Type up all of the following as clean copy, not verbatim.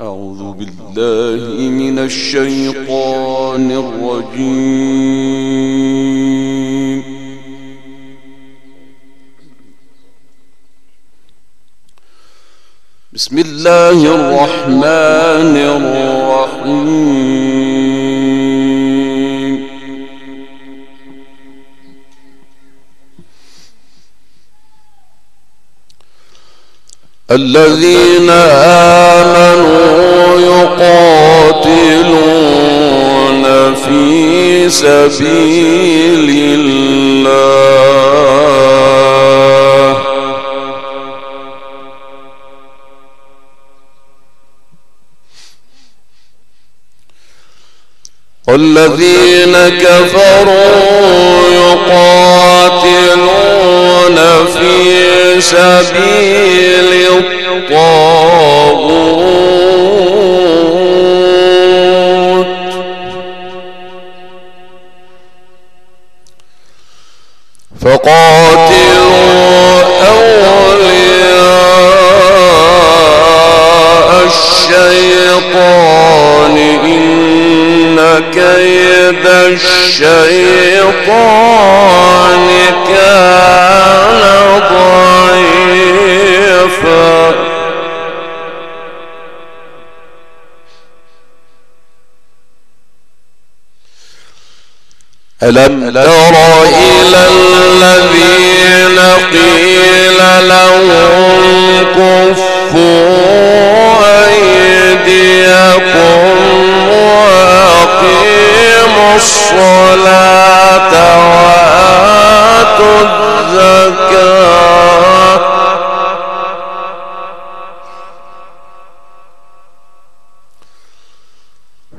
أعوذ بالله من الشيطان الرجيم. بسم الله الرحمن الرحيم. الذين آمنوا يقاتلون في سبيل الله والذين كفروا يقاتلون في سبيل الطاغوت فقاتلوا أولياء الشيطان إن كيد الشيطان كان ضعيفا ألم تر إلى الذين قيل لهم كفوا أيديكم وأقيموا الصلاة وآتوا الزكاة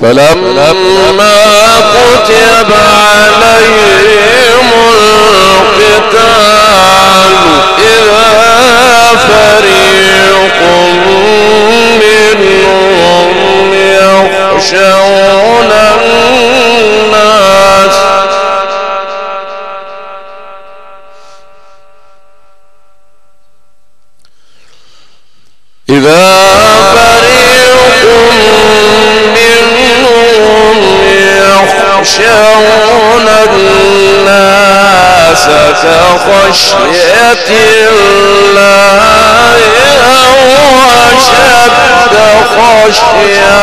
فلما كتب عليهم القتال إذا فريق منهم يخشون الناس يخشون الناس كخشية الله أو أشد خشية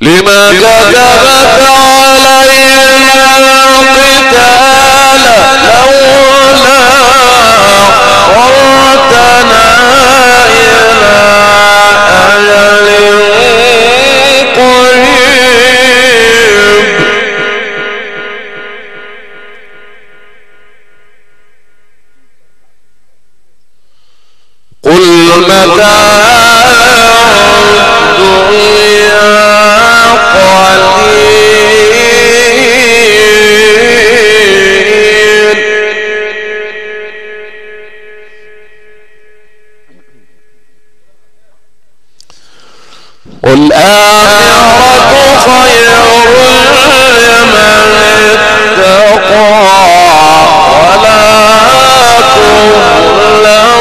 لما كتبت علينا القتال لولا أخرتنا إلى أجل قريب قل متاع الدنيا والآخرة خير لمن اتقى ولا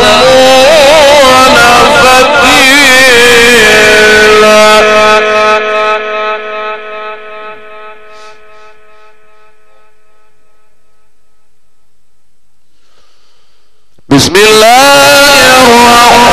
تظلمون فتيلا بسم الله الرحمن الرحيم.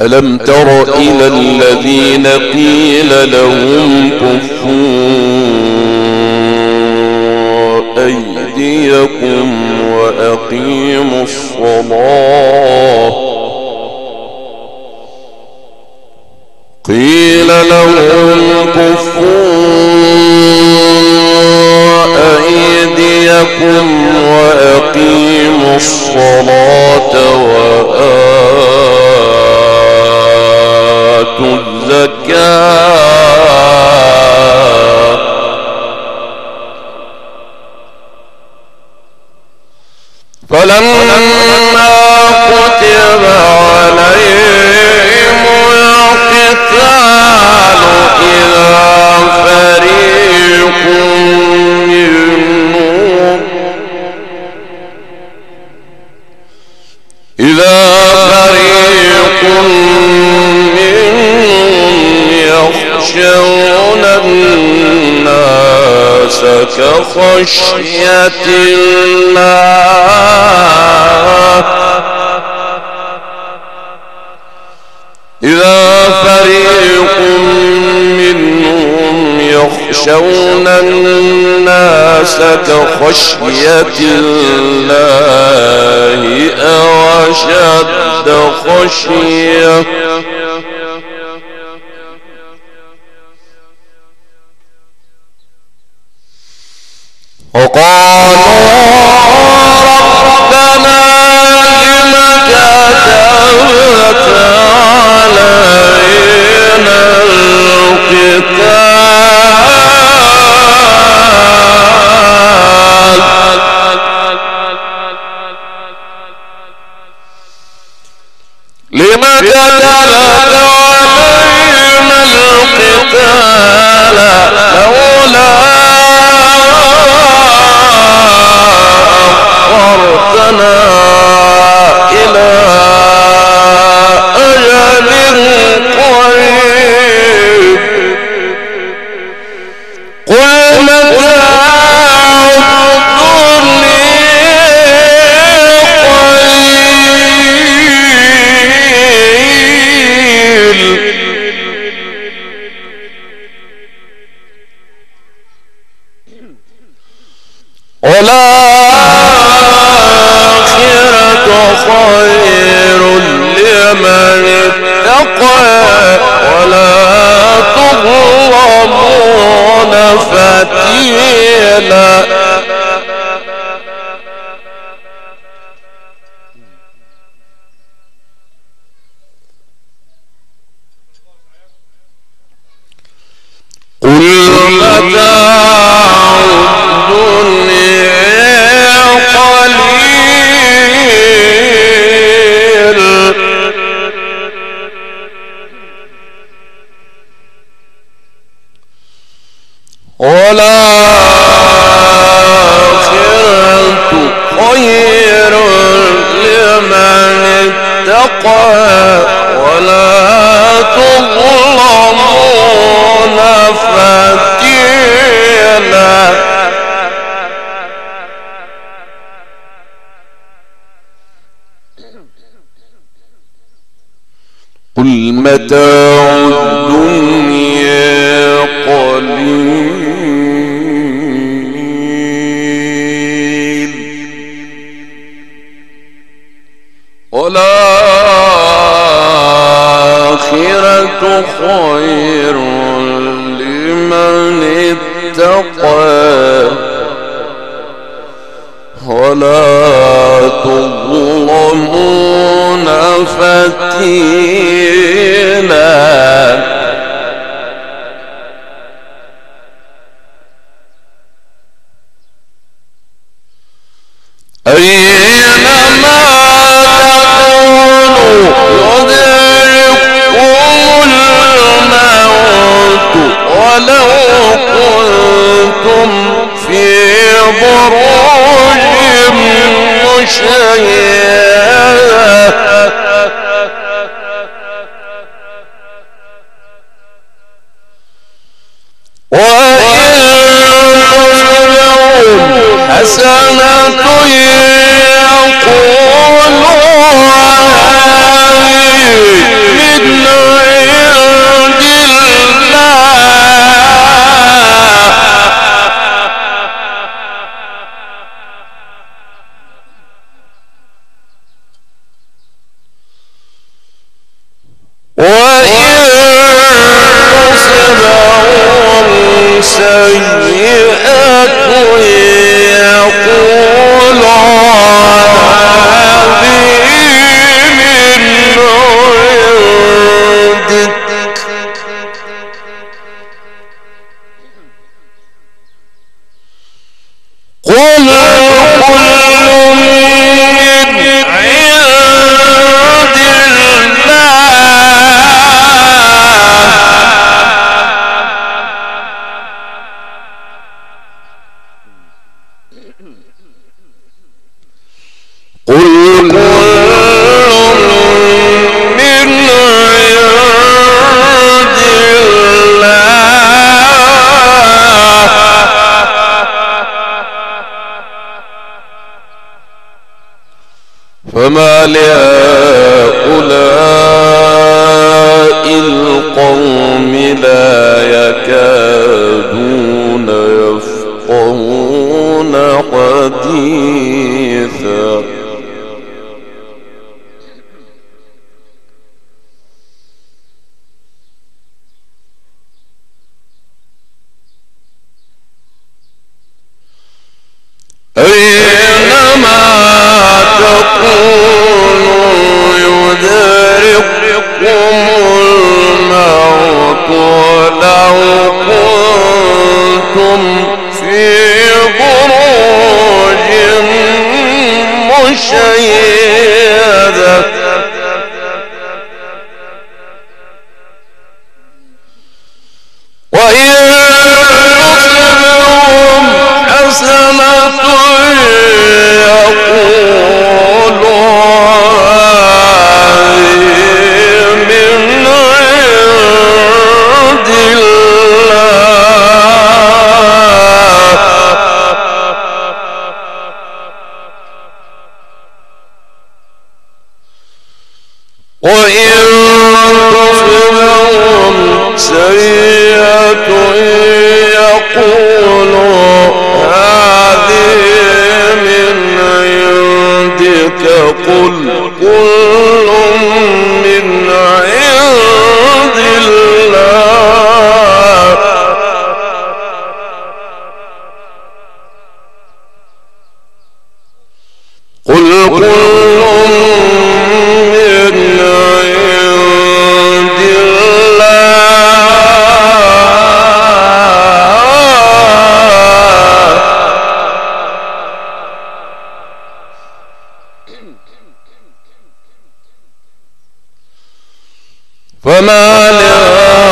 ألم تر إلى الذين قيل لهم كفوا أيديكم وأقيموا الصلاة قيل لهم كفوا أيديكم وأقيموا الصلاة الزكاة فلما كتب عليهم القتال إذا فريق منهم يخشون الناس كخشية الله إذا فريق منهم يخشون الناس كخشية الله أو أشد خشية والآخرة خير لمن اتقى ولا تظلمون فتيلا. فما لهؤلاء القوم لا يكادون يفقهون حديثا. فما لهؤلاء القوم لا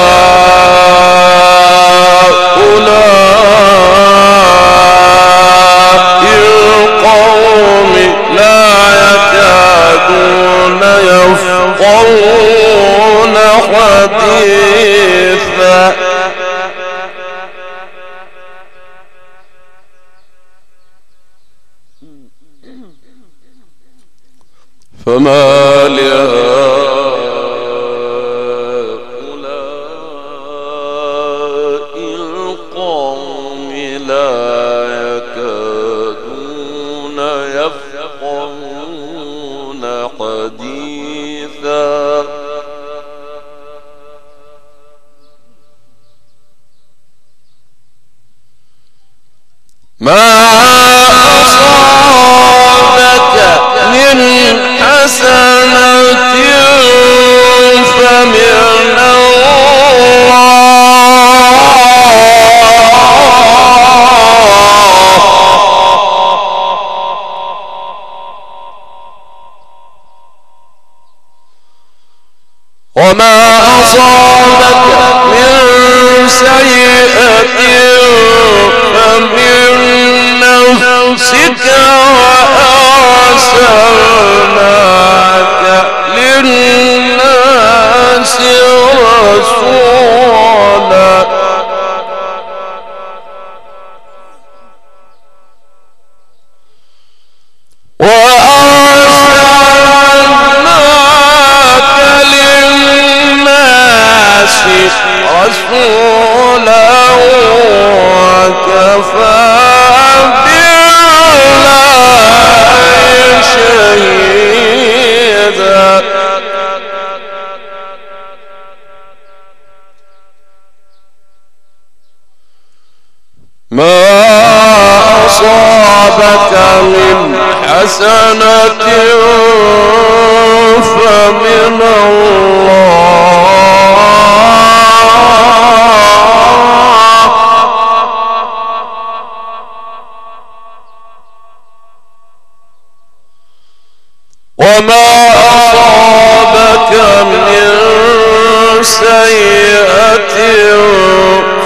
يكادون يفقهون حديثا. فما لهؤلاء لا يكادون يفقهون حديثا. ما أصابك من حسنة فمن وما أصابك من سيئة فمن نفسك وأرسلناك للناس رسولا. من حسنة فمن الله وما أصابك من سيئة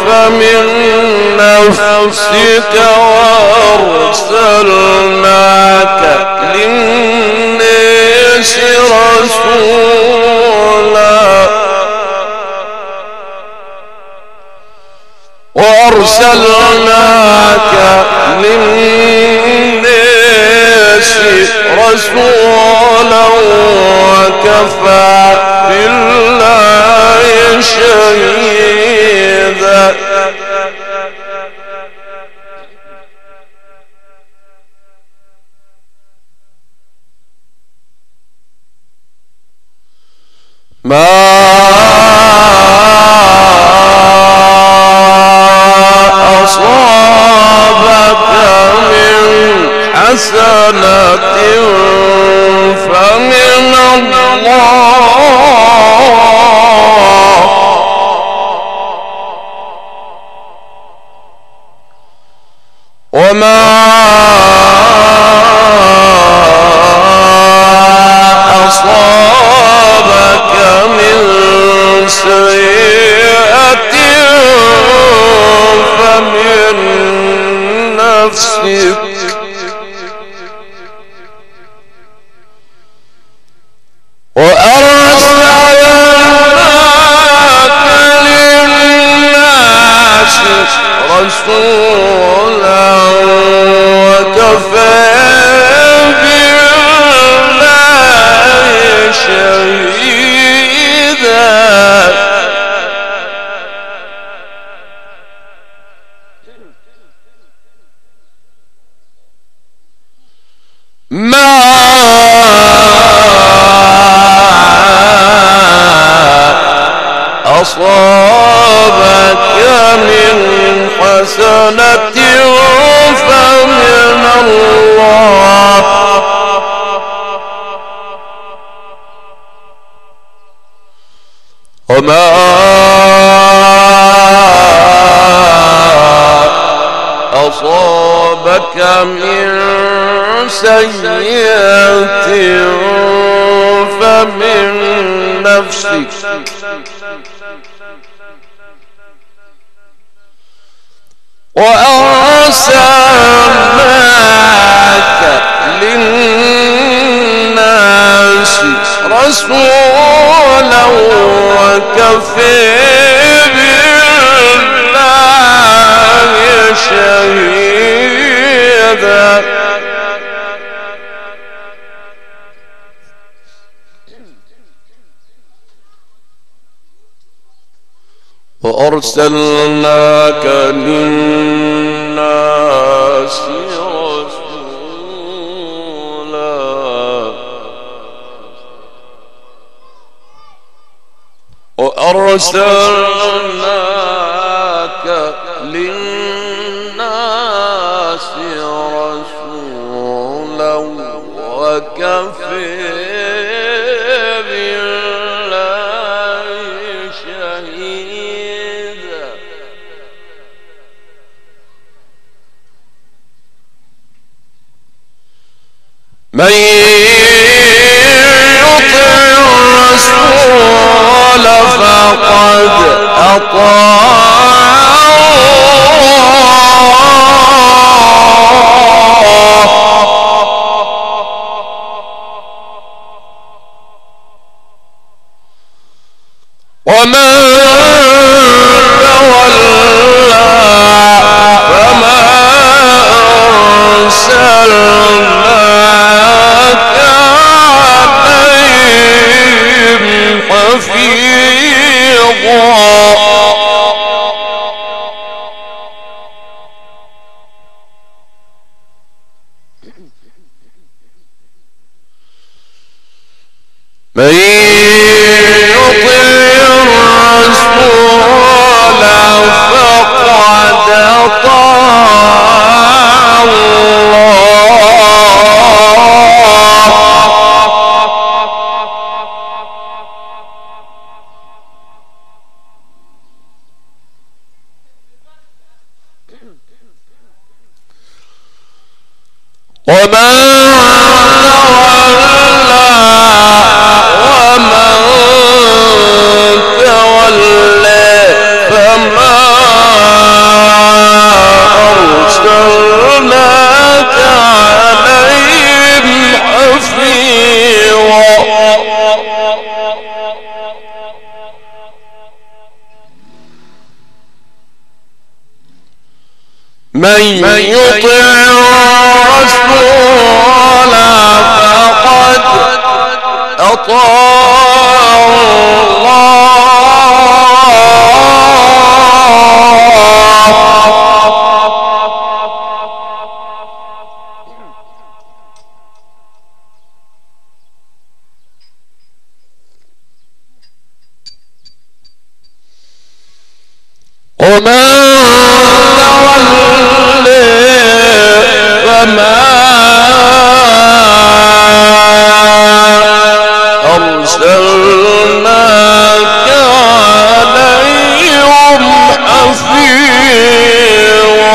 فمن نفسك وأرسلناك للناس رسولا وكفى بالله شهيدا. ما أصابك من حسنة فمن الله وما سيئة فمن نفسك وأرسلناك للناس رسولا وكفى بالله شهيدا. أصابك من حسنة فمن الله وما أصابك من سيئة فمن نفسك وأرسلناك للناس رسولا وكفى بالله شهيدا. وأرسلناك للناس رسولا أرسلناك للناس رسولا وكفى بالله شهيدا. فقد أطاع ومن تولى فما أرسلناك عليهم حفيظا. من يطيع الرسول فقد أطاع الله ومن تولى فما أرسلناك عليهم حفيظا.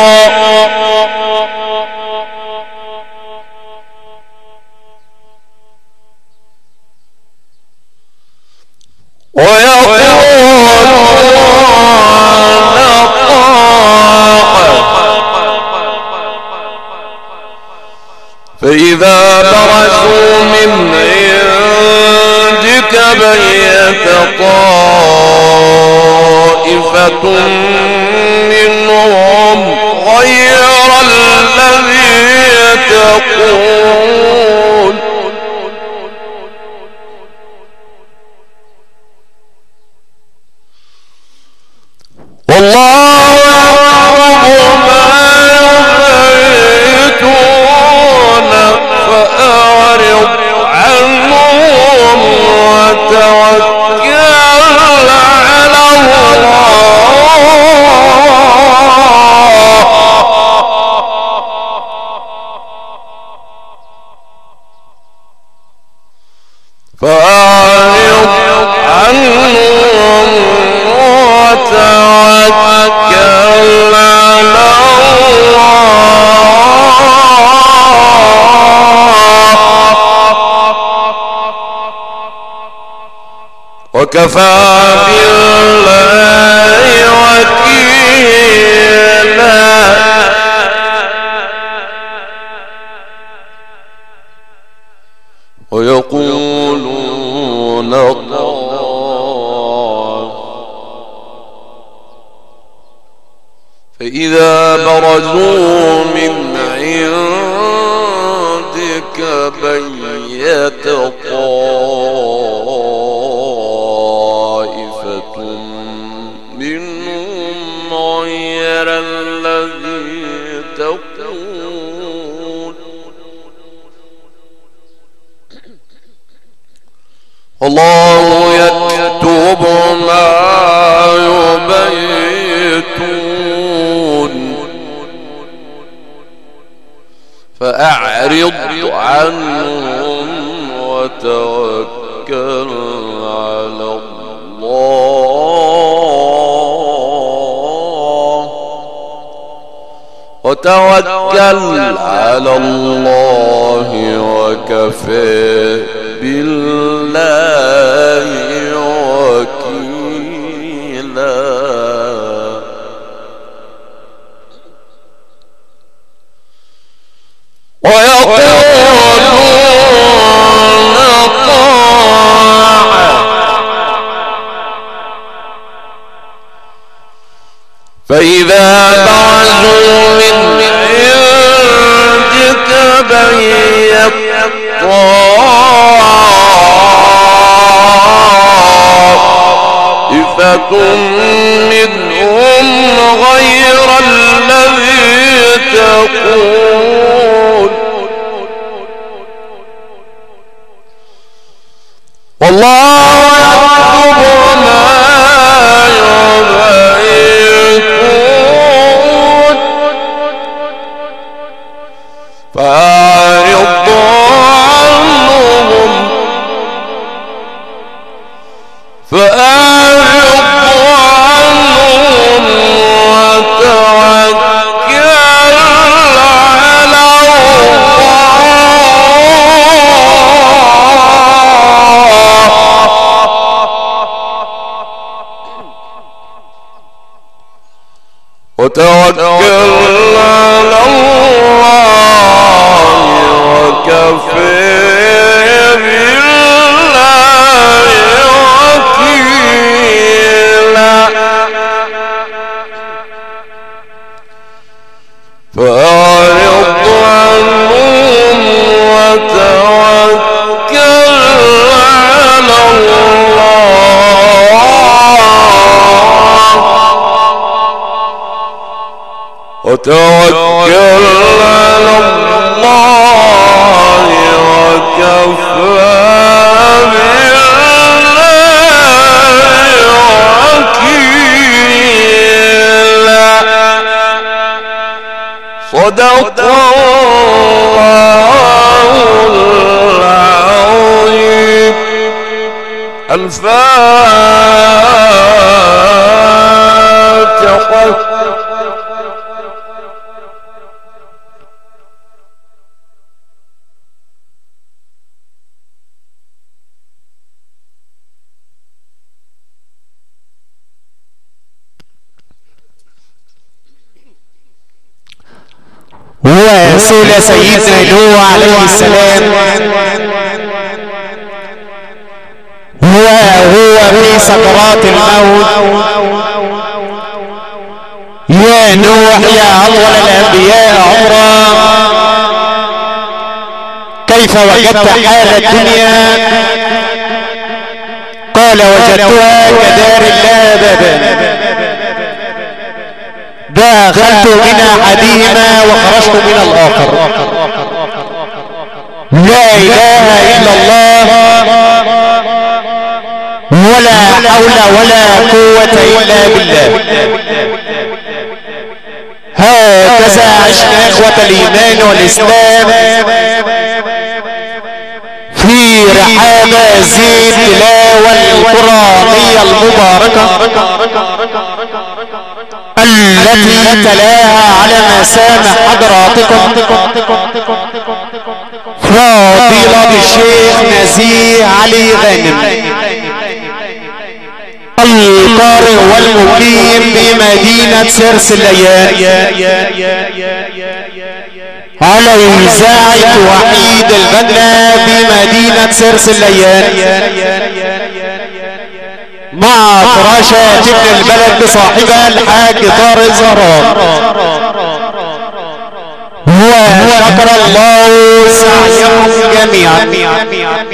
من يطع الرسول فقد أطاع الله فإذا برزوا من عندك بيت طائفة منهم غير الذي تقول والله وكفى بالله وكيلا. ويقولون الله فإذا برزوا من عندك بيت الله يكتب ما عنهم وتوكل على الله وكفى بالله وكيلا. ويقولون طاعة فإذا برزوا من عندك بيت طائفة منهم غير الذي تقول. والله يكتب ما يبيتون فأعرض عنهم وتوكل على الله وكفى بالله وكيلا. فأعرض عنهم وتوكل على الله وكفى بالله وكيلا. صدق الله العظيم. الفاتحة. رسول سيدنا نوح عليه السلام وهو في سكرات الموت: يا نوح يا أول الأنبياء عمرا، كيف وجدت حال الدنيا؟ قال: وجدتها كدار لا أبدا، دخلت من احدهما وخرجت من الاخر، لا اله الا الله ولا حول ولا قوة الا بالله. هكذا عشنا اخوة الايمان والاسلام في رحاب هذه التلاوة القرآنية المباركة التي تلاها على مسامع حضراتكم فضيلة الشيخ نزيه علي غانم، القارئ والمقيم بمدينة سرس الليالي، على إذاعة وحيد البدنة بمدينة سرس الليالي، مع فراشة ابن البلد صاحبها الحاج دار الزهراء. وشكر الله سعيكم جميعا.